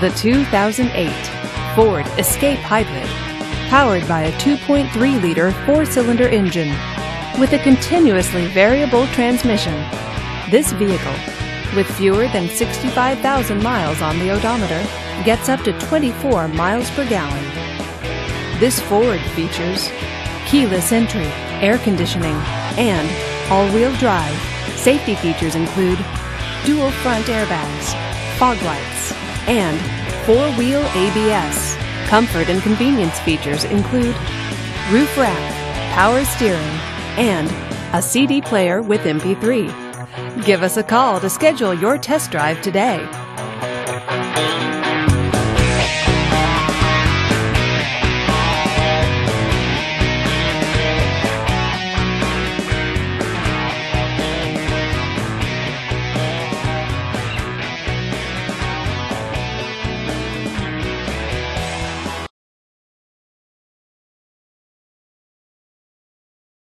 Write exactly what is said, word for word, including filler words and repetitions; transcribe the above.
The two thousand eight Ford Escape Hybrid, powered by a two point three liter four-cylinder engine with a continuously variable transmission. This vehicle, with fewer than sixty-five thousand miles on the odometer, gets up to twenty-four miles per gallon. This Ford features keyless entry, air conditioning, and all-wheel drive. Safety features include dual front airbags, fog lights, and four-wheel A B S. Comfort and convenience features include roof rack, power steering, and a C D player with M P three. Give us a call to schedule your test drive today.